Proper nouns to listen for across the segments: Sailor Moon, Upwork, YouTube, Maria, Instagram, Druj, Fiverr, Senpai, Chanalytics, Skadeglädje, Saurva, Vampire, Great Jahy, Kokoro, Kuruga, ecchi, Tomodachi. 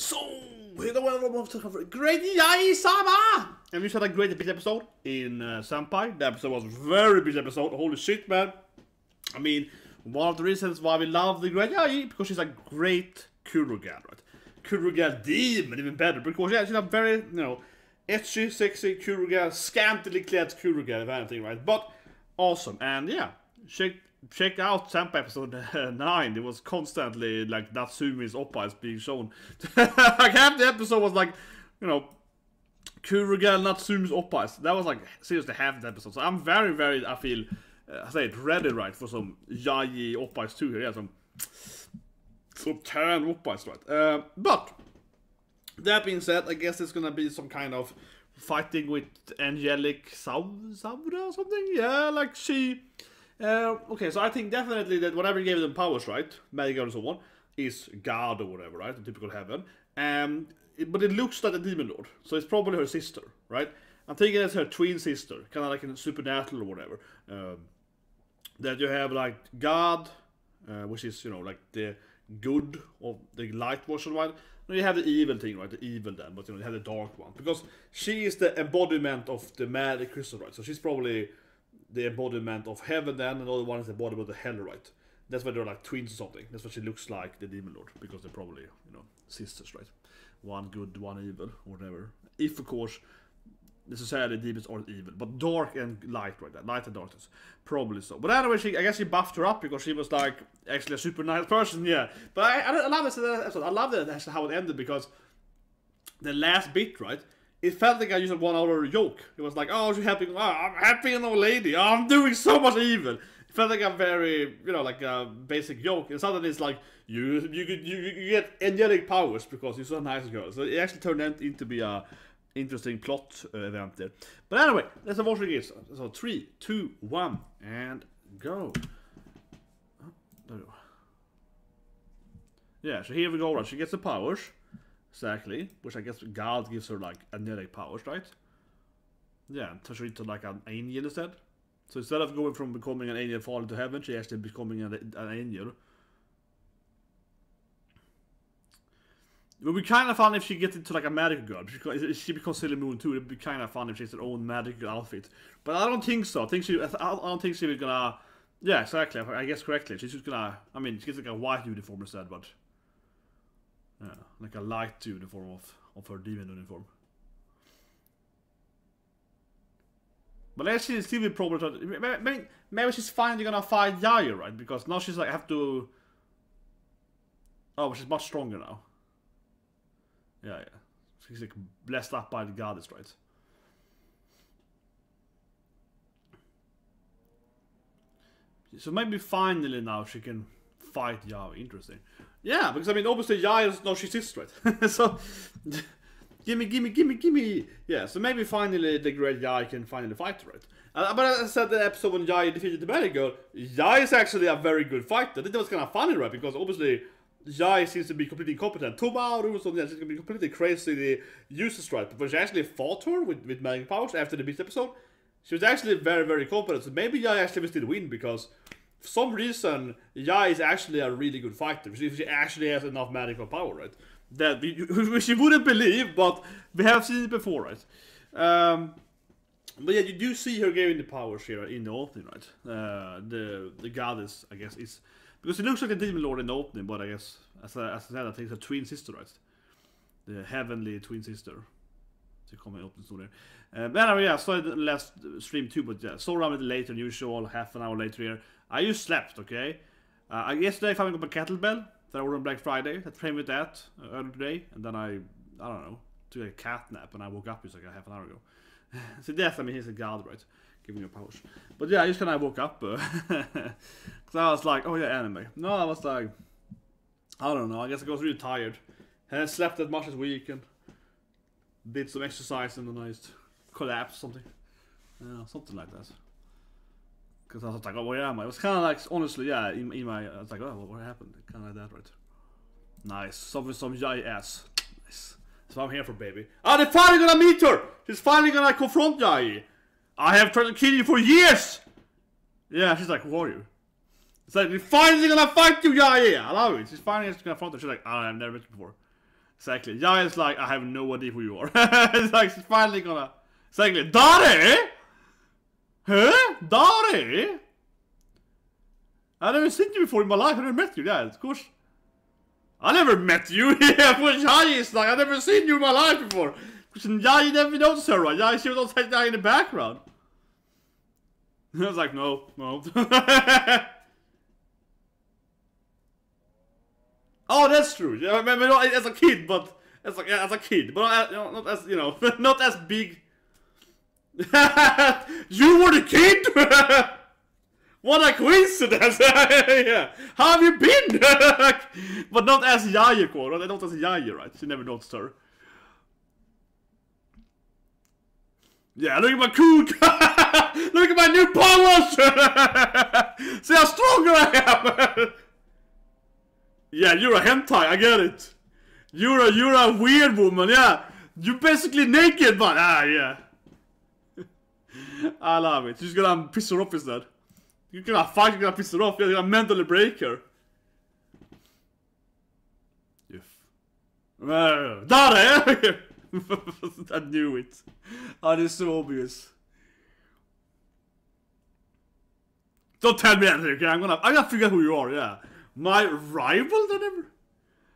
So, here we go to cover Great Jahy-sama! And we just had a great big episode in Senpai. The episode was a very big episode. Holy shit, man. I mean, one of the reasons why we love the Great Jahy, because she's a great Kuruga, right? Kuruga demon, even better, because yeah, she's a very, you know, etchy, sexy Kuruga, scantily clad Kuruga, if anything, right? But awesome, and yeah, check out Senpai episode 9. It was constantly like Natsumi's oppa is being shown. Like half the episode was like, you know, Kuruga and Natsumi's oppas. That was like seriously half the episode. So I'm very, very, I feel, I say it, ready, right, for some Jahy oppas too here. Yeah, some Terran oppas, right? But that being said, I guess it's gonna be some kind of fighting with angelic Saurva or something. Yeah, like she. Okay, so I think definitely that whatever gave them powers, right, magic and so on, is God or whatever, right, the typical heaven. But it looks like a demon lord, so it's probably her sister, right? I'm thinking it's her twin sister, kind of like in Supernatural or whatever. That you have like God, which is, you know, like the good or the light version, right? And you have the evil thing, right, the evil then, but you know, you have the dark one. Because she is the embodiment of the magic crystal, right, so she's probably the embodiment of heaven then, and the other one is the embodiment of the hell, right? That's why they're like twins or something. That's why she looks like the demon lord, because they're probably, you know, sisters, right? One good, one evil, whatever. If, of course, necessarily demons aren't evil, but dark and light, right? Light and darkness, probably so. But anyway, she, I guess she buffed her up because she was like, actually a super nice person, yeah. But I love this episode. I love that actually how it ended, because the last bit, right? It felt like I used a one-hour joke. It was like, oh, she's happy. Oh, I'm happy and old lady. Oh, I'm doing so much evil. It felt like a very, you know, like a basic joke. And suddenly it's like, you get angelic powers because you're so a nice girl. So it actually turned out into be a interesting plot event there. But anyway, let's have what it is. So 3, 2, 1, and go. Oh, there we go. Yeah, so here we go. Right, she gets the powers. Exactly, which I guess God gives her like angelic powers, right? Yeah, turns her into like an angel instead. So instead of going from becoming an angel falling to heaven, she actually becoming an angel. It would be kind of fun if she gets into like a magic girl. She becomes Sailor Moon too. It would be kind of fun if she has her own magic outfit. But I don't think so. I don't think she was gonna. Yeah, exactly. I guess correctly. She's just gonna. I mean, she gets like a white uniform instead, but. Yeah, like a light uniform of her demon uniform. But actually, it's still probably maybe she's finally gonna fight Jahy, right? Because now she's like have to. Oh, but she's much stronger now. Yeah, yeah. She's like blessed up by the goddess, right? So maybe finally now she can fight Jahy. Interesting. Yeah, because I mean, obviously Jahy is now she's sister, right? So, gimme. Yeah, so maybe finally the Great Jahy can finally fight, right? But as I said, the episode when Jahy defeated the Magic Girl, Jahy is actually a very good fighter. That was kind of funny, right? Because obviously Jahy seems to be completely incompetent. Tomodachi or something, she's gonna be completely crazy, useless, right? But when she actually fought her with magic powers after the beast episode, she was actually very, very competent. So maybe Jahy actually still win because. For some reason, Jahy is actually a really good fighter. She actually has enough magical power, right? That she wouldn't believe, but we have seen it before, right? But yeah, you do see her giving the powers here in the opening, right? The goddess, I guess, is because it looks like a demon lord in the opening, but I guess as I said, I think it's a twin sister, right? The heavenly twin sister. But anyway, yeah, I saw the last stream too, but yeah, so around it later than usual, half an hour later here. I just slept, okay? Yesterday I found up a kettlebell that I ordered on Black Friday. I trained with that earlier today, and then I don't know, took a cat nap, and I woke up just like half an hour ago. So yes, I mean, he's a god, right? Giving you a pause. But yeah, I just kind of woke up, because I was like, oh yeah, anime. No, I was like, I don't know, I guess I was really tired. And I slept as much as we can. Did some exercise and then I just collapsed or something. Something like that. Because I was like, oh, where am I? It was kind of like, honestly, yeah, in my, I was like, oh, what happened? Kind of like that, right? Nice. Some Jahy ass. Nice. That's what I'm here for, baby. Oh, they're finally gonna meet her! She's finally gonna confront Jahy! I have tried to kill you for years! Yeah, she's like, who are you? It's like, we're finally gonna fight you, Jahy! I love it. She's finally gonna confront her. She's like, oh, I've never met you before. Exactly. Jahy is like, I have no idea who you are. It's like, she's finally gonna... Exactly. Dare? Huh? Dare? I've never seen you before in my life. I've never met you. Yeah, of course. I never met you. Yeah, of course Jahy is like, I've never seen you in my life before. Because Jahy never knows her, right? Jahy, she was not in the background. I was like, no. Oh, that's true. Yeah, I remember as a kid, but not as not as big. You were the kid. What a coincidence! Yeah. How have you been? But not as Jahy, right? Not as Jahy, right? She never noticed her. Yeah, look at my kook! Look at my new powers! See how stronger I am! Yeah, you're a hentai, I get it. You're a weird woman, yeah. You're basically naked, but yeah. I love it. You're just gonna piss her off instead. You're gonna fight, you're gonna piss her off, you're gonna mentally break her. Dare! I knew it. Oh, this is so obvious. Don't tell me anything, okay? I'm gonna figure out who you are, yeah. My rival that ever?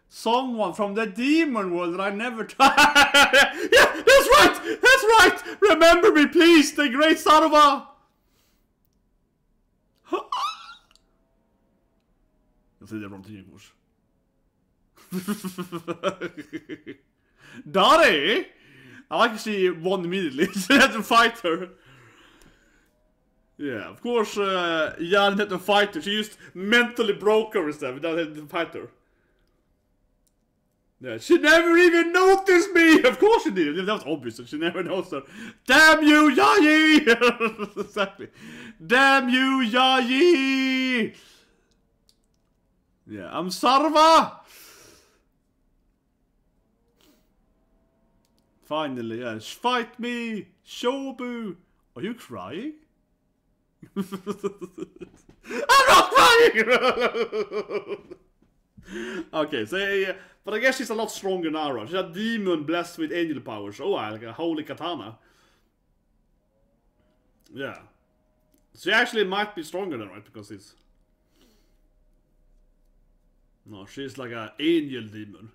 Someone from the demon world that I never... Yeah, that's right! That's right! Remember me, please, the great Saurva! Jag säger någonting igår. Dare! I actually won immediately, so I had to fight her. Yeah, of course, Jahy didn't have to fight her. She just mentally broke her and stuff without having to fight her. Yeah, she never even noticed me! Of course she did. That was obvious, she never noticed her. Damn you, Jahy! Exactly. Damn you, Jahy! Yeah, I'm Saurva! Finally, yeah. Fight me, Shobu! Are you crying? I'm not crying! Okay, so yeah, but I guess she's a lot stronger now, right? She's a demon blessed with angel powers. Oh, like a holy katana. Yeah. She actually might be stronger now, right? Because it's... No, she's like an angel demon.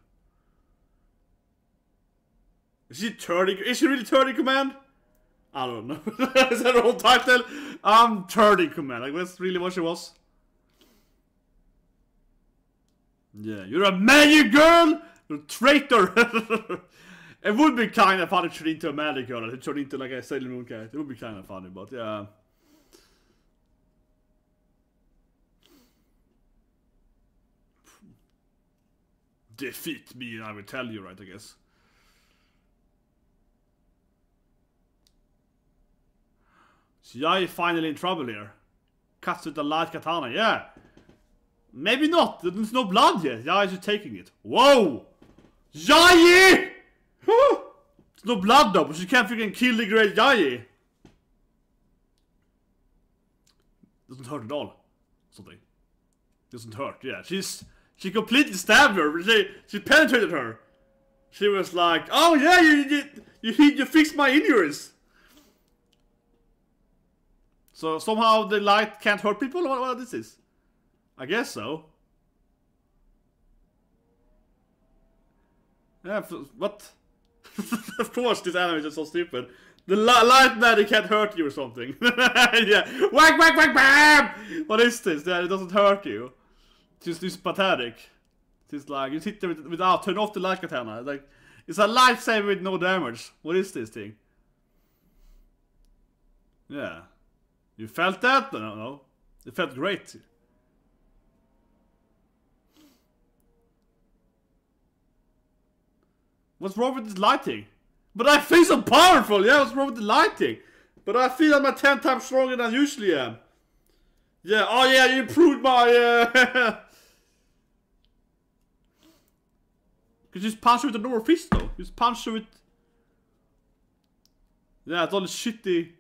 Is she turning? Is she really turning command? I don't know. Is that her whole title? I'm turning command. Like that's really what she was. Yeah, you're a magic girl, you're a traitor. It would be kind of funny to turn into a magic girl and turn into like a Sailor Moon character. It would be kind of funny, but yeah. Defeat me, and I will tell you, right? I guess. So Jahy finally in trouble here. Cuts with a light katana, yeah. Maybe not, there's no blood yet. Jahy is taking it. Whoa! Jahy! There's no blood though, but she can't freaking kill the great Jahy. Doesn't hurt at all. Something. Doesn't hurt, yeah. She completely stabbed her, she penetrated her. She was like, oh yeah, you fixed my injuries. So somehow the light can't hurt people? What this is? I guess so. Yeah, what? Of course this anime is so stupid. The light magic can't hurt you or something. Yeah. Whack, whack, whack, bam! What is this? Yeah, it doesn't hurt you. It's just pathetic. It's like, you sit there without, turn off the light katana. Like, it's a lifesaver with no damage. What is this thing? Yeah. You felt that? No. It felt great. What's wrong with this lighting? But I feel so powerful! Yeah, what's wrong with the lighting? But I feel I'm 10 times stronger than I usually am. Yeah, oh yeah, you improved my... Could you just punch her with a normal fist though? Just punch her with... Yeah, it's all shitty...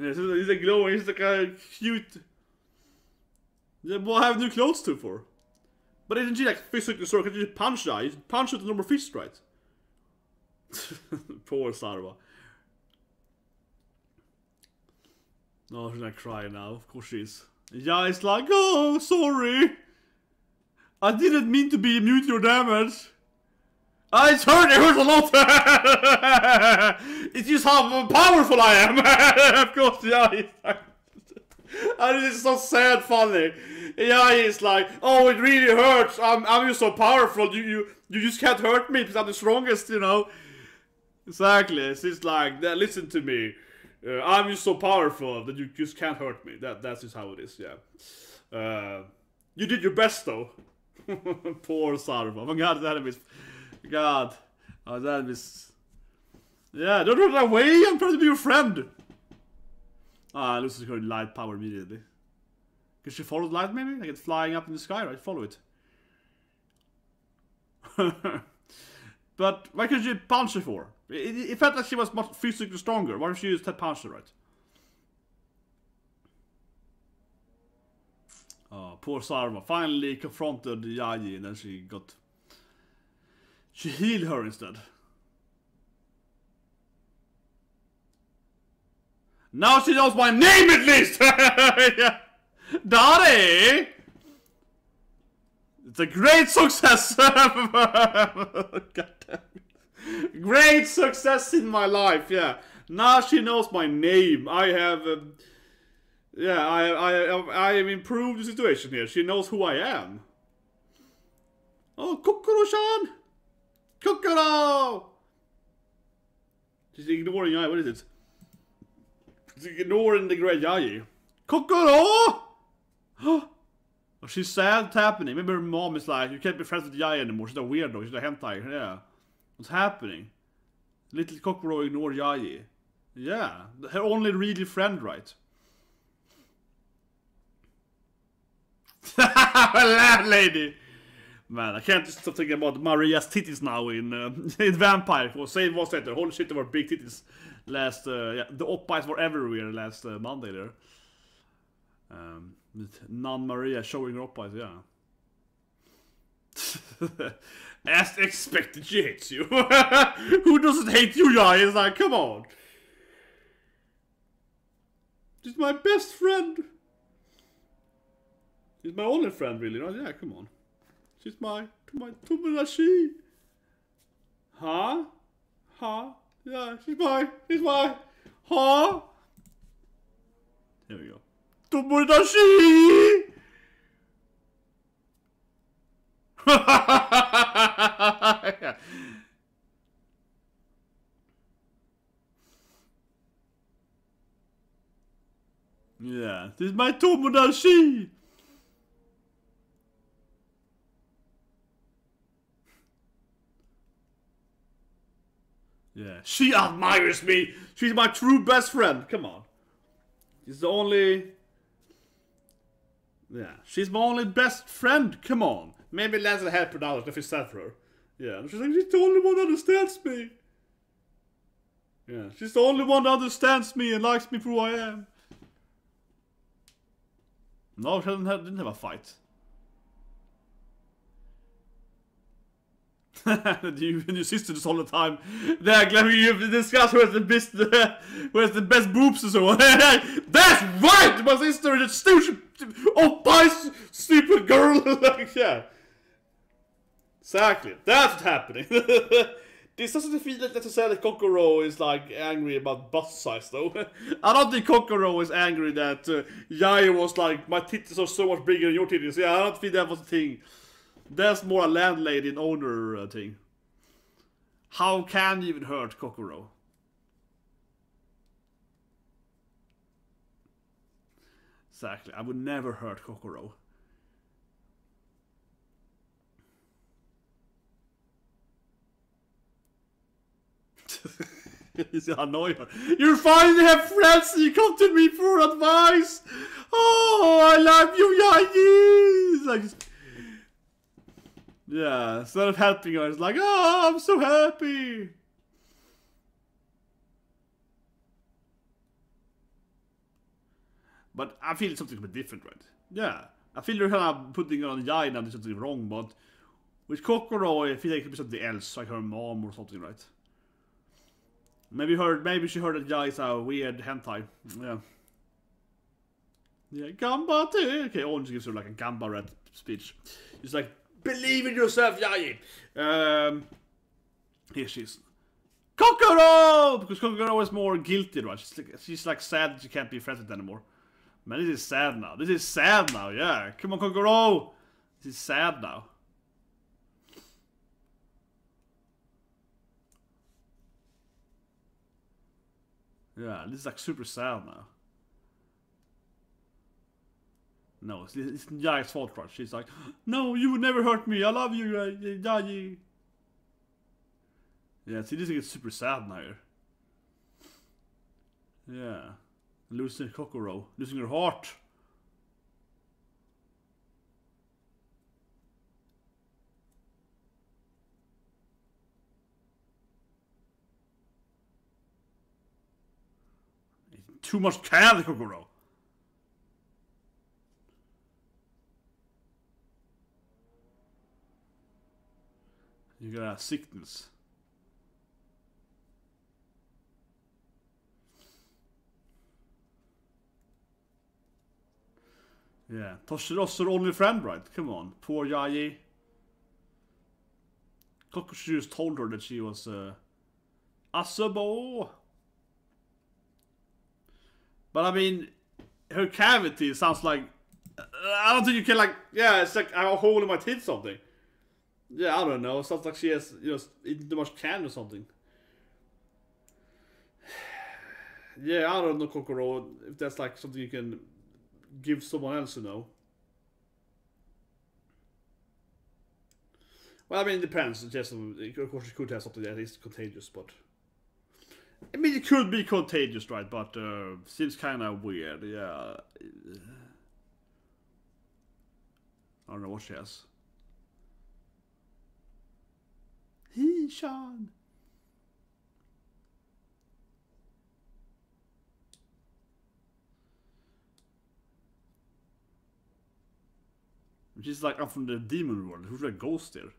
Yeah, he's a glowing, he's like a cute... Yeah, what I have new clothes to for? But they didn't do like physically sort of just punch that. He punched with the number of fists, right? Poor Saurva. No, she's gonna cry now. Of course she is. Yeah, it's like, oh, sorry. I didn't mean to be immune to your damage. It's hurt. It hurts a lot. It's just how powerful I am. Of course, yeah. It's like, and it's so sad, funny. Yeah, it's like, oh, it really hurts. I'm just so powerful. You just can't hurt me because I'm the strongest, you know. Exactly. It's just like, listen to me. I'm just so powerful that you just can't hurt me. That's just how it is. Yeah. You did your best though. Poor Saurva. Oh my God, that is. God, oh, that is. Yeah, don't run away. I'm trying to be your friend. Ah, Lucy's going to light power immediately. Can she follow the light? Maybe like it's flying up in the sky, right? Follow it. But why could she punch her for? It felt like she was much physically stronger. Why don't she use that punch her, right? Oh, poor Saurva finally confronted Jahy, and then she got. She healed her instead. Now she knows my name at least! Yeah. Dari! It's a great success! God damn it. Great success in my life, yeah. Now she knows my name. I have... yeah, I have improved the situation here. She knows who I am. Oh, Kokoro-san! Kokoro! She's ignoring Jahy. What is it? She's ignoring the Great Jahy. Kokoro! Oh, she's sad. What's happening? Maybe her mom is like, you can't be friends with Jahy anymore. She's a weirdo. She's a hentai. Yeah. What's happening? Little Kokoro ignored Jahy. Yeah. Her only really friend, right? Laugh, lady! Man, I can't just stop thinking about Maria's titties now in Vampire. Well, same was that. Holy shit, they were big titties. Last, yeah, the oppies were everywhere last Monday there. With non Maria showing her oppies, yeah. As expected, she hates you. Who doesn't hate you, Jahy? It's like, come on. She's my best friend. She's my only friend, really, right? Yeah, come on. She's my Tomodachi. Huh? Huh? Yeah, she's my, huh? Here we go. Tomodachi! Yeah. Yeah, this is my Tomodachi! Yeah, she admires me. She's my true best friend. Come on. She's the only... Yeah, she's my only best friend. Come on. Maybe less than half an hour if it's sad for her. Yeah, she's like, she's the only one that understands me. Yeah, she's the only one that understands me and likes me for who I am. No, she didn't have a fight. You and your sister this all the time. They're glad you discuss who has the best boobs and so on. That's right! My sister is a stupid, oh, my stupid girl. Like, yeah. Exactly. That's what's happening. This doesn't feel like necessarily Kokoro is like angry about butt size though. I don't think Kokoro is angry that Jahy was like, my titties are so much bigger than your titties. Yeah, I don't think that was the thing. That's more a landlady and owner thing. How can you even hurt Kokoro? Exactly, I would never hurt Kokoro. He's annoying her. You finally have friends and you come to me for advice! Oh, I love you, Jahy! Like, yeah, instead of helping her, it's like, oh, I'm so happy! But I feel something a bit different, right? Yeah, I feel you're kind of putting on Jahy now, there's something wrong, but with Kokoro, I feel like it could be something else, like her mom or something, right? Maybe she heard that Jahy is a weird hentai. Yeah. Yeah, Gamba too! Okay, Orange gives her like a Gamba red speech. It's like, believe in yourself, Jahy! Here she is. Kokoro! Because Kokoro is more guilty, right? She's like sad she can't be friends with anymore. Man, this is sad now. This is sad now, yeah. Come on, Kokoro! This is sad now. Yeah, this is like super sad now. No, it's Jahi's fault, right? She's like, no, you would never hurt me. I love you, Jahy. Yeah, see, this gets super sad now. Yeah. Losing Kokoro. Losing her heart. Too much candy, Kokoro. You got a sickness. Yeah, Toshiro's her only friend, right? Come on, poor Jahy. Kokoro just told her that she was Asabo. But I mean, her cavity sounds like, I don't think you can like, yeah, it's like a hole in my teeth or something. Yeah, I don't know, it sounds like she has, you know, eaten too much candy or something. Yeah, I don't know, Kokoro, if that's like something you can give someone else, you know. Well, I mean, it depends. Just, of course, it could have something that is contagious, but I mean, it could be contagious, right? But seems kind of weird, yeah. I don't know what she has. He-shan! She's like, I'm from the demon world. Who's a ghost there?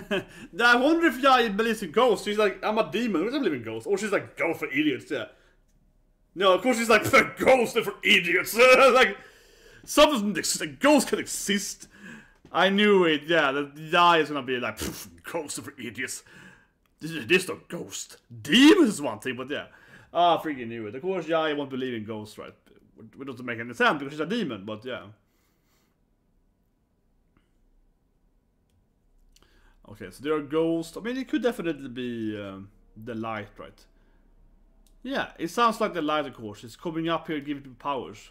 I wonder if Jahy believes in ghosts. She's like, I'm a demon, I don't believe in ghosts. Or she's like, go for idiots, yeah. No, of course she's like, for ghosts, they're for idiots. Like, something, ghosts can exist. I knew it, yeah, that Jahy is gonna be like, ghosts are for idiots. This is no ghost. Demons is one thing, but yeah. Ah, freaking knew it. Of course Jahy won't believe in ghosts, right? It doesn't make any sense because she's a demon, but yeah. Okay, so there are ghosts. I mean, it could definitely be the light, right? Yeah, it sounds like the light, of course. It's coming up here giving people powers.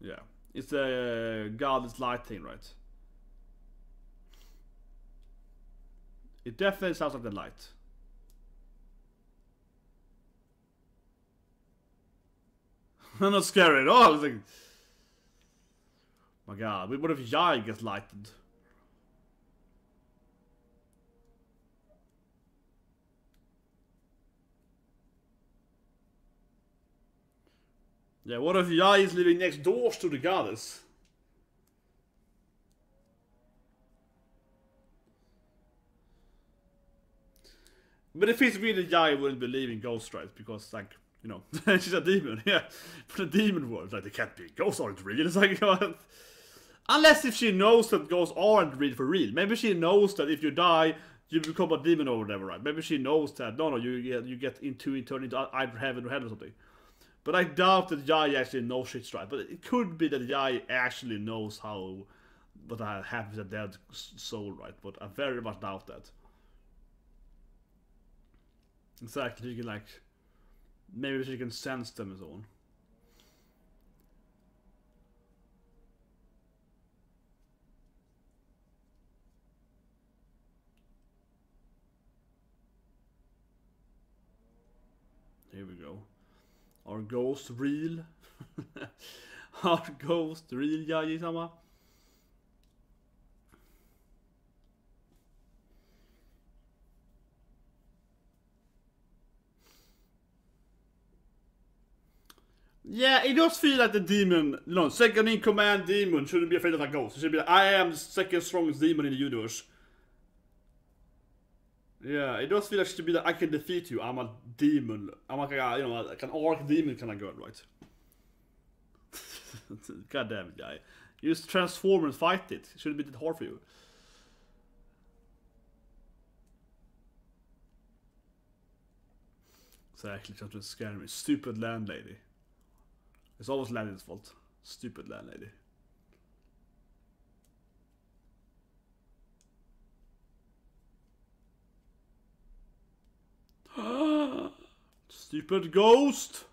Yeah, it's the godless light thing, right? It definitely sounds like the light. I'm not scary at all. It's like, my god, what if Jahy gets lighted? Yeah, what if Jahy is living next door to the goddess? But if it's really Jahy, wouldn't believe in ghost, right? Because, like, you know, she's a demon, yeah. But the demon world, like, they can't be. Ghosts aren't real. It's like, unless if she knows that ghosts aren't real for real. Maybe she knows that if you die, you become a demon or whatever, right? Maybe she knows that, no, you get into it, turn into either heaven or hell or something. But I doubt that Jahy actually knows shit's right. But it could be that Jahy actually knows how what happens to a dead soul, right? But I very much doubt that. Exactly, you can like, maybe she can sense them and so on. Here we go. Are ghosts real? Are ghosts real, Jahy-sama? Yeah, it does feel like the demon, you know, second in command demon shouldn't be afraid of a ghost. It should be like, I am the second strongest demon in the universe. Yeah, it does feel like it should be that I can defeat you. I'm a demon. I'm like a, you know, like an arc demon kind of girl, right? God damn it, guy. Use Transformer and fight it. It shouldn't be that hard for you. Exactly, trying to scare me. Stupid landlady. It's always landlady's fault. Stupid landlady. Stupid ghost!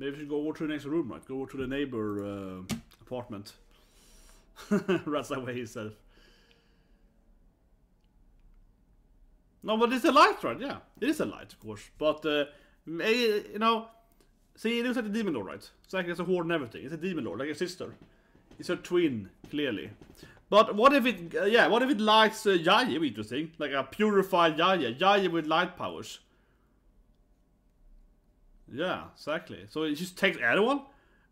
Maybe we should go over to the next room, right? Go over to the neighbor apartment. Runs away himself. No, but it's a light, right? Yeah, it is a light, of course. But, you know, see, it looks like a demon lord, right? It's like it's a horde and everything. It's a demon lord, like a sister. It's her twin, clearly. But what if it, yeah, what if it likes Jahy? It'd be interesting. Like a purified Jahy. Jahy with light powers. Yeah, exactly. So it just takes everyone.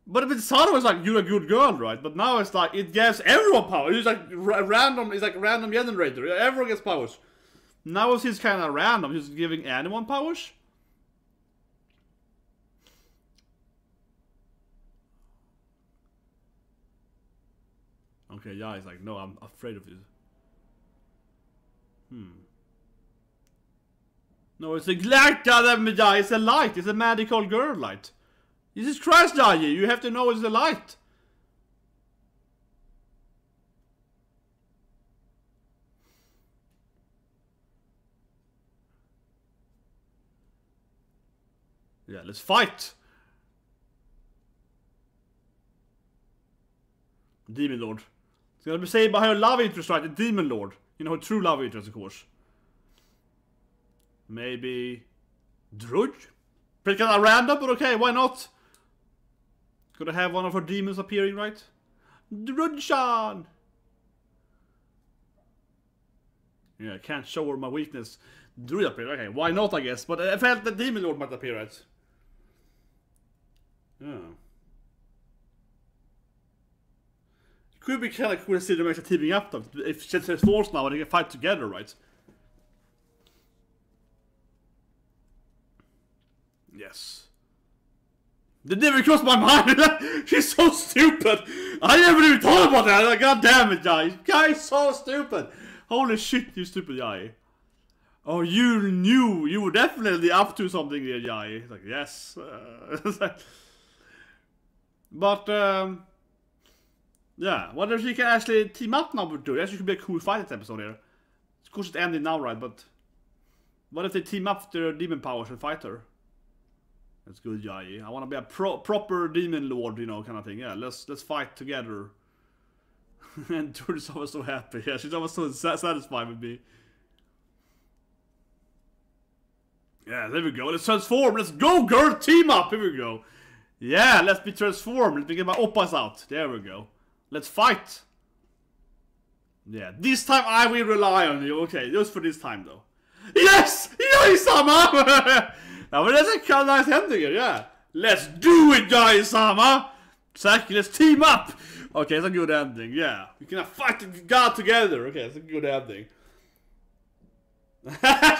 But if it's Saurva, it's like, you're a good girl, right? But now it's like, it gives everyone power. It's like random, it's like random generator. Everyone gets powers. Now it's just kind of random, just giving anyone powers. Okay, yeah, it's like, no, I'm afraid of you. No, it's a light, goddammit, Jahy, it's a light, it's a magical girl light. Jesus Christ, Jahy, you have to know it's a light. Yeah, let's fight. Demon Lord. It's gonna be saved by her love interest, right? The Demon Lord. You know, her true love interest, of course. Maybe Druj? Pretty kind of random, but okay, why not? Could I have one of her demons appearing, right? Drudjan! Yeah, I can't show her my weakness. Druj appeared, okay, why not, I guess. But I felt the Demon Lord might appear, right? Yeah. It could be kind of cool to see them actually teaming up, though. If she transforms now and they can fight together, right? Yes. That never crossed my mind! She's so stupid! I never even thought about that! Like, God damn it, Jahy! Guy's so stupid! Holy shit, you stupid Jahy. Oh, you knew! You were definitely up to something here, Jahy. Like, yes. But, yeah, wonder if she can actually team up now with two. That should be a cool fight this episode here. Of course it's ending now, right? But what if they team up their demon powers and fight her? That's good, Jahy. I want to be a proper demon lord, you know, kind of thing. Yeah, let's fight together. And Druj always so happy. Yeah, she's always so satisfied with me. Yeah, there we go. Let's transform. Let's go, girl. Team up. Here we go. Yeah, let's be transformed. Let me get my oppas out. There we go. Let's fight. Yeah, this time I will rely on you. Okay, just for this time, though. Yes! Jahy-sama! Now, but that's a kind of nice ending here, yeah. Let's do it, Jahy-sama! Exactly, let's team up! Okay, it's a good ending, yeah. We're gonna fight God together. Okay, it's a good ending.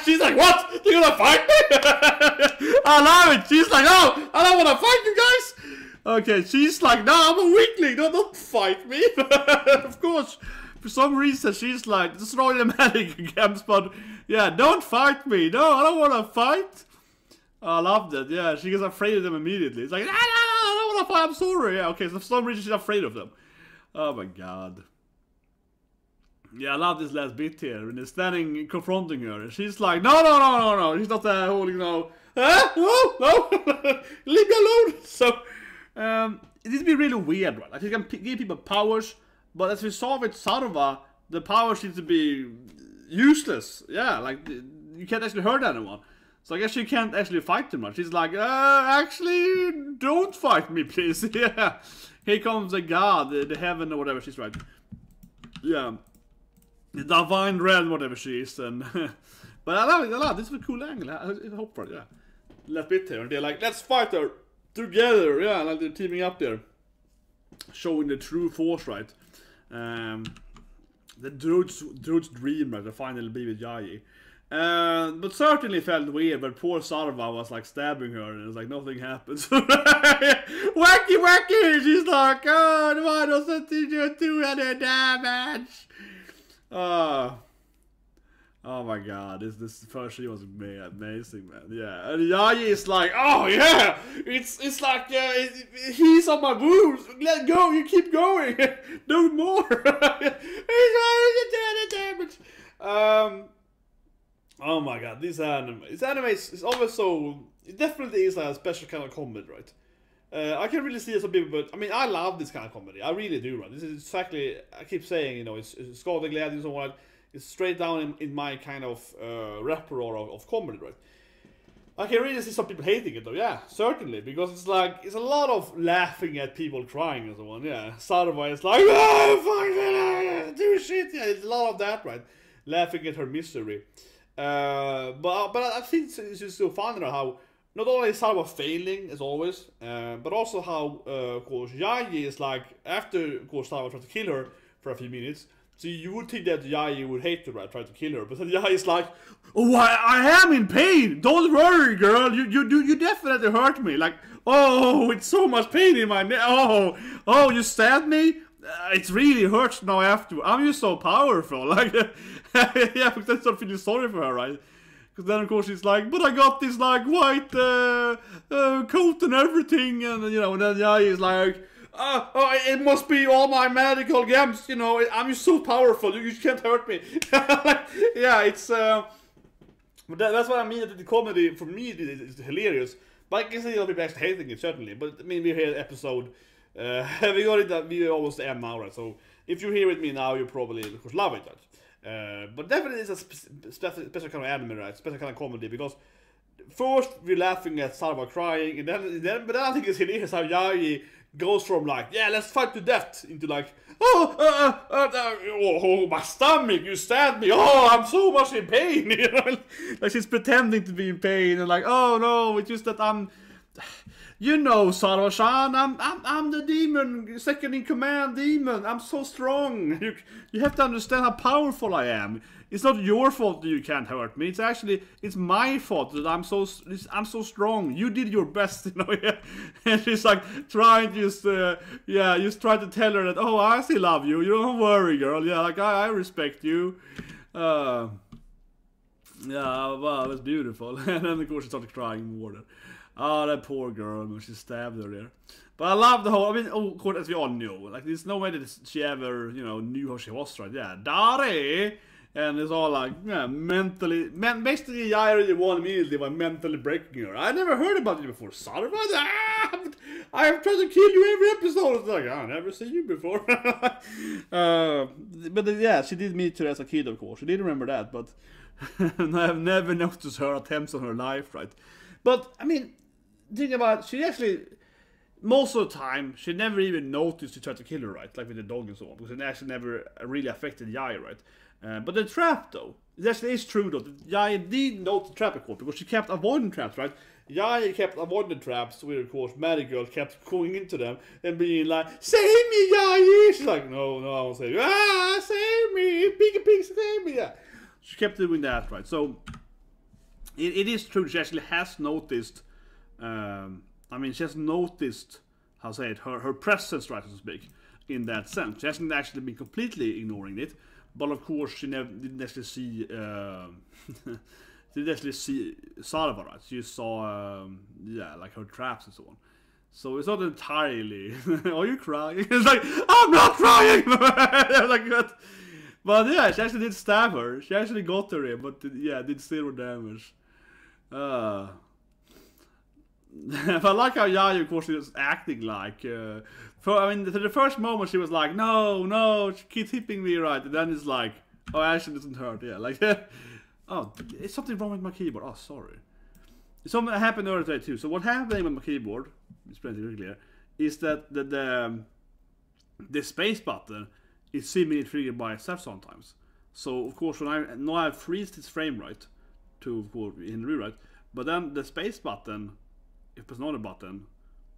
She's like, what? You're gonna fight me? I love it! She's like, oh, I don't wanna fight you guys! Okay, she's like, no, I'm a weakling, don't fight me! Of course! For some reason, she's like, this is not automatic games, but yeah, don't fight me. No, I don't want to fight. I loved it. Yeah, she gets afraid of them immediately. It's like, no, I don't want to fight. I'm sorry. Yeah, okay, so for some reason, she's afraid of them. Oh my god. Yeah, I love this last bit here. When they're standing, confronting her, and she's like, no. She's not that whole, you know, ah, no, leave me alone. So, it needs to be really weird, right? Like, you can give people powers. But as we saw with Saurva, the power seems to be useless. Yeah, like, you can't actually hurt anyone. So I guess she can't actually fight too much. She's like, actually, don't fight me, please. Yeah. Here comes the god, the heaven or whatever. She's right. Yeah. the divine realm, whatever she is. And but I love it a lot. This is a cool angle. I hope for it. Yeah, left bit here, and they're like, let's fight her together. Yeah, like they're teaming up there, showing the true force, right? The Druj's dream, right? The final be with Jahy. But certainly felt weird, but poor Saurva was like stabbing her and it was like nothing happens. Wacky wacky! She's like, oh, why doesn't you do any damage? Oh my god, this first she was amazing, man. Yeah, and Jahy is like, oh yeah! It's like, he's on my wounds! Let go, you keep going! No more! He's damage! Oh my god, this anime. This anime is always so... It definitely is like a special kind of comedy, right? I can really see it some people, but... I mean, I love this kind of comedy. I really do, right? This is exactly... I keep saying, you know, it's Skadeglädje and so on. It's straight down in my kind of repertoire of comedy, right? I can really see some people hating it, though. Yeah, certainly. Because it's like... It's a lot of laughing at people crying and so on, yeah. Saurva is like... Oh, fuck, do shit! Yeah, it's a lot of that, right? Laughing at her misery. But I think it's just so fun how not only Saurva failing as always, but also how of course Jahy is like, after of course Saurva tried to kill her for a few minutes, so you would think that Jahy would hate her, right? Try to kill her, but then Jahy is like, oh, I am in pain. Don't worry, girl. You definitely hurt me. Like, oh, it's so much pain in my neck. Oh, you stabbed me. It really hurts now after. I'm just so powerful, like yeah. Because I start feeling sorry for her, right? Because then of course she's like, but I got this like white coat and everything, and you know. And then Jahy is like, oh, it must be all my medical gems, you know. I'm just so powerful, you can't hurt me. Like, yeah, it's. But that's what I mean. That the comedy for me is hilarious. But I can see a lot of people actually hating it, certainly. But I mean, we're here episode. We got it that we almost end now, right? So if you're here with me now, you probably of course love it, right? But definitely it's a special kind of anime, right? Special kind of comedy, because first we're laughing at Saurva crying, and then I think it's hilarious how Jahy goes from like, yeah, let's fight to death, into like, oh, my stomach, you stabbed me, oh, I'm so much in pain, you know? Like she's pretending to be in pain, and like, oh no, it's just that I'm. You know, Saurva-chan, I'm the demon, second in command demon. I'm so strong. You have to understand how powerful I am. It's not your fault that you can't hurt me. It's actually my fault that I'm so strong. You did your best, you know. Yeah. And she's like trying to just try to tell her that, oh, I still love you. You don't worry, girl. Yeah, like I respect you. Yeah, wow, that's beautiful. And then of course she started crying more. Oh, that poor girl, she stabbed her there. But I love the whole, I mean, of course, as we all know, like, there's no way that she ever, you know, knew how she was, right? Yeah, Dari! And it's all like, yeah, mentally, basically, I already won immediately by mentally breaking her. I never heard about it before. Saurva, I have tried to kill you every episode. It's like, I've never seen you before. But yeah, she did meet her as a kid, of course. She did remember that, but I have never noticed her attempts on her life, right? But, I mean, think about it, she actually, most of the time, she never even noticed she tried to kill her, right? Like with the dog and so on, because it actually never really affected Jahy, right? But the trap, though, it actually is true, though. Jahy did note the trap, of course, because she kept avoiding traps, right? Jahy kept avoiding the traps, where, of course, Maddie Girl kept going into them and being like, save me, Jahy! She's like, no, I won't save you. Ah, save me! Pig, save me! Yeah. She kept doing that, right? So, it is true, she actually has noticed... I mean, she has noticed, how to say it, her presence, right, so to speak, in that sense. She hasn't actually been completely ignoring it, but of course she never didn't actually see Saurva, right? She saw yeah, like her traps and so on. So it's not entirely are you crying? It's like, I'm not crying. Like that. But yeah, she actually did stab her. She actually got her in, but yeah, did zero damage. But I like how Jahy, of course, she was acting like, I mean, for the first moment she was like, no, she keeps hitting me, right? And then it's like, oh, actually it doesn't hurt, yeah, like, oh, it's something wrong with my keyboard, oh, sorry. Something happened earlier today too, so what happened with my keyboard, it's pretty clear, is that the space button is seemingly triggered by itself sometimes. So of course, when I now I've freezed its frame rate to of course in the rewrite, but then the space button, if it's not a button,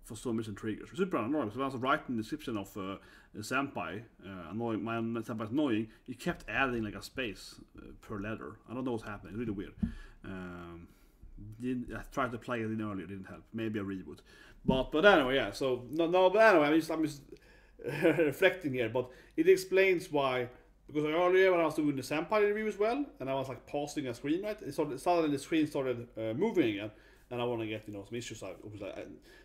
for some reason triggers. Super annoying. So when I was writing the description of Senpai, annoying, my Senpai's annoying, he kept adding like a space per letter. I don't know what's happening. It's really weird. I tried to play it in earlier, didn't help. Maybe a reboot. But anyway, yeah. So no, but anyway, I'm just reflecting here. But it explains why. Because earlier when I was doing the Senpai review as well, and I was like pausing a screen, right? Suddenly the screen started moving again, and I want to get, you know, some issues.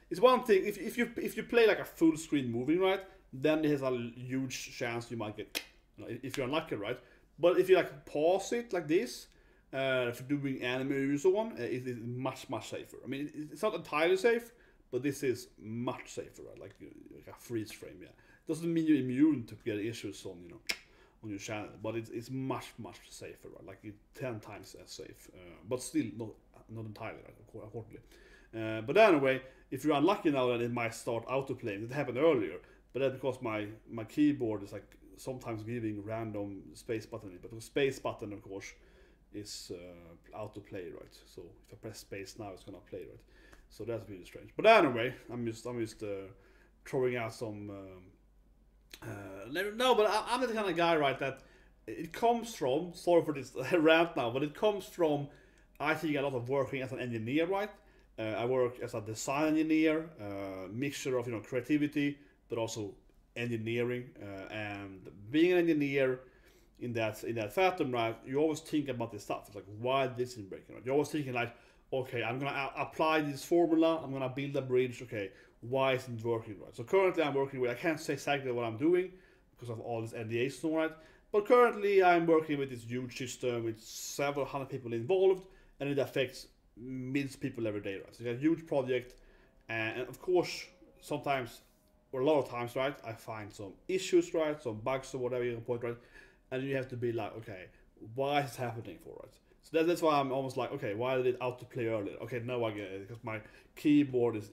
It's one thing if you play like a full screen moving, right? Then there's a huge chance you might get, you know, if you're unlucky, right? But if you like pause it like this, for doing anime reviews and so on, it is much safer. I mean, it's not entirely safe, but this is much safer, right? Like a freeze frame. Yeah, doesn't mean you're immune to get issues on, you know, on your channel, but it's much safer, right? Like it's 10 times as safe, but still not entirely, right? Accordingly. But anyway, if you're unlucky now, then it might start autoplaying. It happened earlier, but that's because my keyboard is like sometimes giving random space button, but the space button of course is autoplay, right? So if I press space now, it's gonna play, right? So that's really strange. But anyway, I'm just throwing out some. No, but I'm the kind of guy, right, that it comes from, sorry for this rant now, but it comes from, I think, a lot of working as an engineer, right? I work as a design engineer, mixture of, you know, creativity, but also engineering, and being an engineer in that fathom, right, you always think about this stuff. It's like, why this isn't breaking, right? You're always thinking like, okay, I'm gonna apply this formula, I'm gonna build a bridge, okay, why isn't it working right? So currently I'm working with, I can't say exactly what I'm doing because of all this NDAs and all right, but currently I'm working with this huge system with several hundred people involved, and it affects millions of people every day, right? So it's a huge project, and of course, sometimes, or a lot of times, right, I find some issues, right, some bugs or whatever you can point, right, and you have to be like, okay, why is this happening for us? So that's why I'm almost like, okay, why did it autoplay earlier? Okay, now I get it, because my keyboard is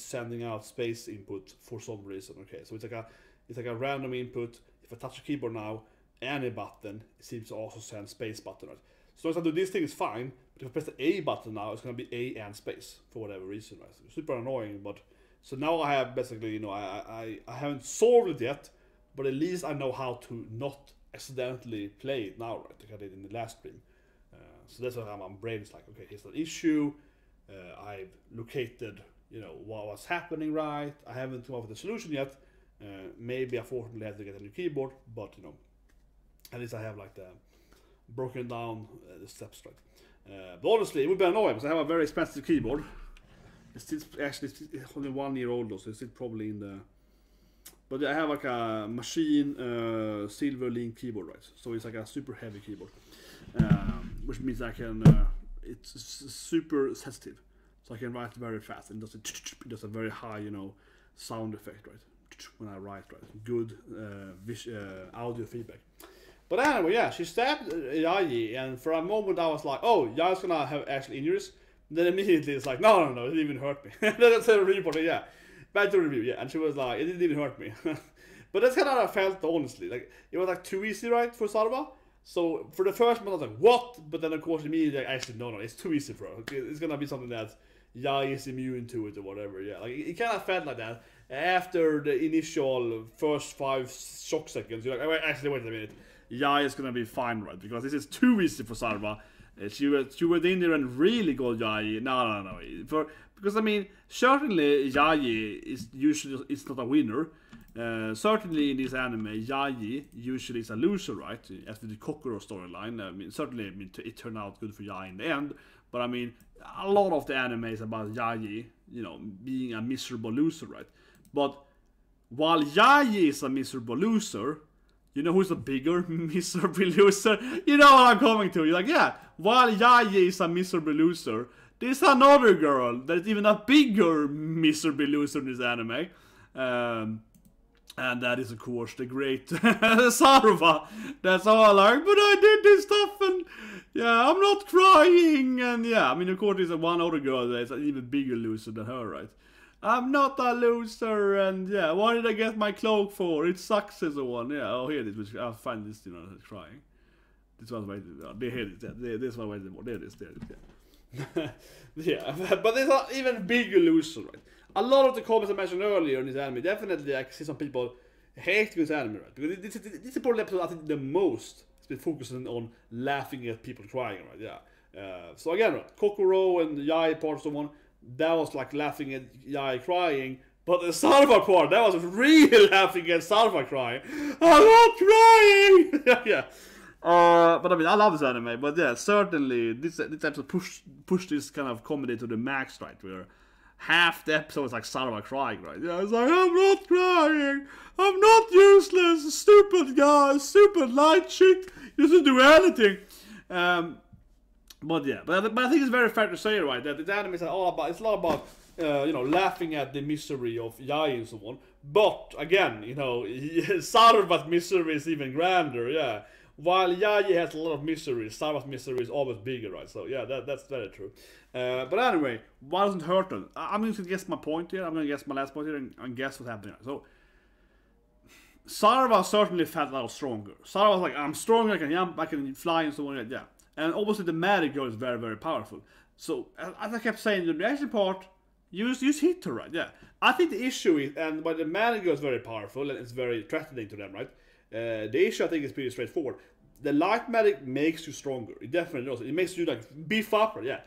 sending out space input for some reason. Okay, so it's like a random input. If I touch a keyboard now, any button, it seems to also send space button. Right? So as I do this thing, it's fine, but if I press the A button now, it's gonna be A and space for whatever reason. Right? So super annoying, but so now I have basically, you know, I haven't solved it yet, but at least I know how to not accidentally play it now, right? Like I did in the last stream. So that's why my brain is like, okay, here's an issue. I've located, you know, what was happening, right? I haven't come up with a solution yet. Maybe I fortunately have to get a new keyboard, but, you know, at least I have, like, the broken down the steps, right? But honestly, it would be annoying because I have a very expensive keyboard. It's only 1 year old, though, so it's probably in the... But I have, like, a machine silver link keyboard, right? So it's, like, a super heavy keyboard. Which means I can, it's super sensitive, so I can write very fast, and it does a very high, you know, sound effect, right, when I write, right, good audio feedback. But anyway, yeah, she stabbed Jahy, and for a moment I was like, oh, Yahi's gonna have actual injuries, and then immediately it's like, no, it didn't even hurt me. That's a report, yeah, back to review, yeah, and she was like, it didn't even hurt me. But that's kind of how I felt, honestly, like, it was like too easy, right, for Saurva. So for the first month I was like, what? But then of course immediately actually no, it's too easy for her. It's gonna be something that Jahy is immune to it or whatever. Yeah, like it kind of felt like that after the initial first 5 shock seconds. You're like, wait a minute, Jahy is gonna be fine, right? Because this is too easy for Saurva. She went in there and really got Jahy. No. Because I mean, certainly Jahy is usually it's not a winner. Certainly in this anime, Jahy usually is a loser, right? After the Kokoro storyline, I mean, certainly it turned out good for Jahy in the end. But I mean, a lot of the anime is about Jahy, you know, being a miserable loser, right? But while Jahy is a miserable loser, you know who's a bigger miserable loser? You know what I'm coming to? You're like, yeah, while Jahy is a miserable loser, there's another girl that's even a bigger miserable loser in this anime. And that is, of course, the great Saurva. That's all like, but I did this stuff, and yeah, I'm not crying, and yeah, I mean, of course, there's one other girl that's an even bigger loser than her, right? I'm not a loser, and yeah, what did I get my cloak for? It sucks as a one, yeah, oh, here it is, I find this, you know, crying. This one's right. This one weighs more. There it is. Yeah, but it's not even big illusion, right? A lot of the comments I mentioned earlier in this anime, definitely I can see some people hate this anime, right? Because this is probably the episode I think the most has been focusing on laughing at people crying, right? Yeah. So again, right, Kokoro and Jahy part of someone, that was like laughing at Jahy crying. But the Saurva part, that was really laughing at Saurva crying. I'm not crying! Yeah. But I mean, I love this anime, but yeah, certainly this episode pushed this kind of comedy to the max, right? Where half the episode is like Saurva crying, right? Yeah, it's like, I'm not crying! I'm not useless! Stupid guy! Stupid light chick! You didn't do anything! But yeah, but I think it's very fair to say, right, that the anime is all about, it's a lot about you know, laughing at the misery of Jahy and so on. But again, you know, Saurva's misery is even grander, yeah. While Jahy has a lot of misery, Saurva's misery is always bigger, right? So yeah, that's very true. But anyway, why doesn't hurt them? I'm going to guess my point here. I'm going to guess my last point here and guess what's happening. So Saurva certainly felt a lot stronger. Saurva was like, I'm stronger, I can fly and so on, yeah. And obviously the magic girl is very, very powerful. So as I kept saying, the reaction part, use hit her, right? Yeah. I think the issue is, and when the manager is very powerful and it's very threatening to them, right? The issue I think is pretty straightforward. The light magic makes you stronger. It definitely does. It makes you like beef up, yeah.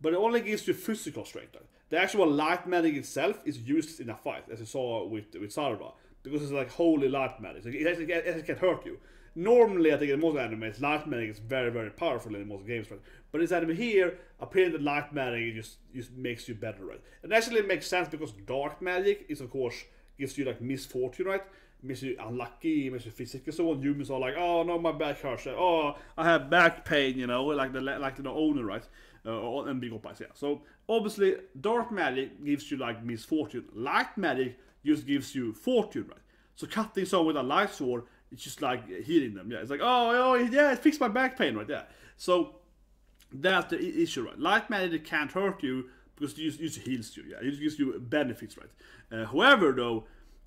But it only gives you physical strength. Right? The actual light magic itself is used in a fight, as you saw with Saurva, because it's like holy light magic. So it can hurt you. Normally, I think in most animes, light magic is very, very powerful in most games, right? But in this anime here, apparently the light magic just makes you better, right? And actually it makes sense because dark magic is, of course, gives you like misfortune, right? It makes you unlucky, it makes you physical. So when humans are like, oh no, my back hurts, like, oh, I have back pain, you know, like the owner, right? And big oppas, yeah. So obviously, dark magic gives you like misfortune. Light magic just gives you fortune, right? So cutting someone with a light sword, it's just like healing them, yeah. It's like, oh, yeah, it fixed my back pain, right? Yeah. So that's the issue, right? Light magic can't hurt you because it just heals you, yeah. It just gives you benefits, right? However, though,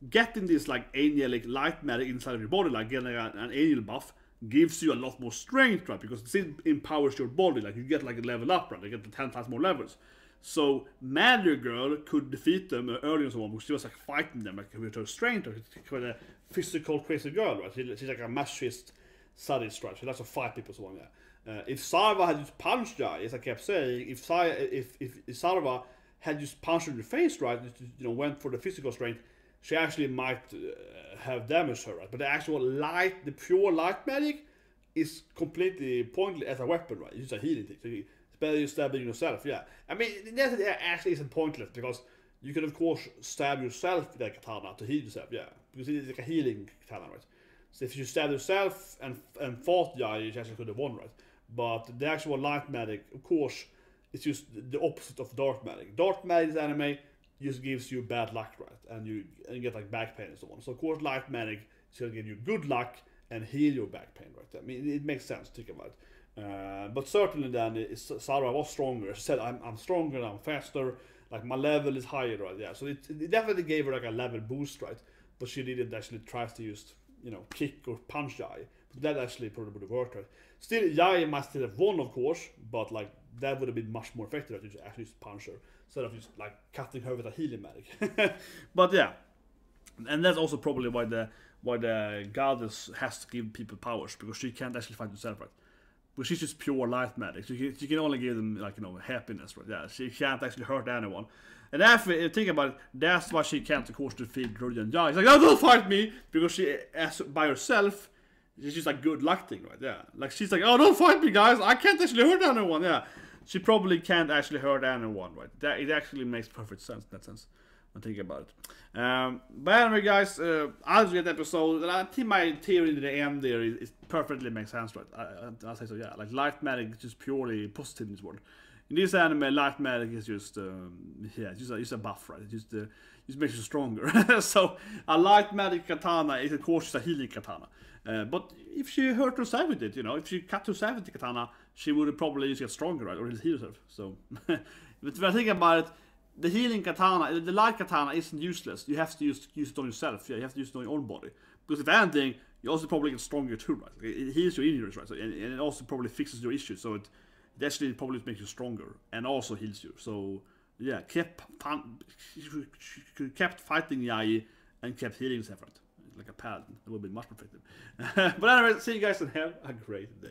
getting this like angelic light magic inside of your body, like getting an angel buff, gives you a lot more strength, right? Because it empowers your body, like you get like a level up, right? You get 10 times more levels. So Magic Girl could defeat them earlier and so on because she was like fighting them like with her strength, like a physical crazy girl, right? She's like a machist sadist, right? She likes to fight people so on, yeah. If Saurva had just punched Jahy, as I kept saying, if Saurva had just punched her in the face, right, you know, went for the physical strength, she actually might have damaged her, right? But the actual light, the pure light magic is completely pointless as a weapon, right? It's just a healing thing. So better you stabbing yourself, yeah. I mean, that actually isn't pointless because you can, of course, stab yourself with that katana to heal yourself, yeah. Because it is like a healing katana, right? So if you stab yourself and fought Jahy, you actually could have won, right? But the actual light magic, of course, it's just the opposite of dark magic. Dark magic in anime just gives you bad luck, right? And you get like back pain and so on. So, of course, light magic is going to give you good luck and heal your back pain, right? I mean, it makes sense to think about it. But certainly then, Saurva was stronger. She said, I'm stronger, I'm faster, like my level is higher, right? Yeah, so it definitely gave her like a level boost, right? But she didn't actually try to use, you know, kick or punch Jahy. That actually probably would have worked, right? Still, Jahy might still have won, of course, but like that would have been much more effective if you actually just punch her instead of just like cutting her with a healing magic. But yeah, and that's also probably why the goddess has to give people powers, because she can't actually fight herself, right? But she's just pure light magic. She can only give them, like, you know, happiness, right? Yeah, she can't actually hurt anyone. And after you think about it, that's why she can't, of course, defeat Druj and Jahy. She's like, no, don't fight me! Because she, as by herself, she's just like good luck thing, right? Yeah. Like, she's like, oh, don't fight me, guys! I can't actually hurt anyone, yeah. She probably can't actually hurt anyone, right? That, it actually makes perfect sense in that sense. I'm thinking about it. But anyway, guys, I'll do that episode. I think my theory in the end there is perfectly makes sense, right? I'll say so, yeah. Like, light magic is just purely positive in this world. In this anime, light magic is just, yeah, it's just a buff, right? It just makes you stronger. So, a light magic katana is, of course, a healing katana. But if she hurt herself with it, you know, if she cut herself with the katana, she would probably just get stronger, right? Or heal herself. So, but if I think about it, the healing katana, the light katana isn't useless. You have to use it on yourself. Yeah, you have to use it on your own body. Because if anything, you also probably get stronger too, right? It heals your injuries, right? So, and it also probably fixes your issues, so it actually probably makes you stronger and also heals you. So yeah, kept fighting Yayi and kept healing separate, like a paladin. It would be much more effective. But anyway, see you guys and have a great day.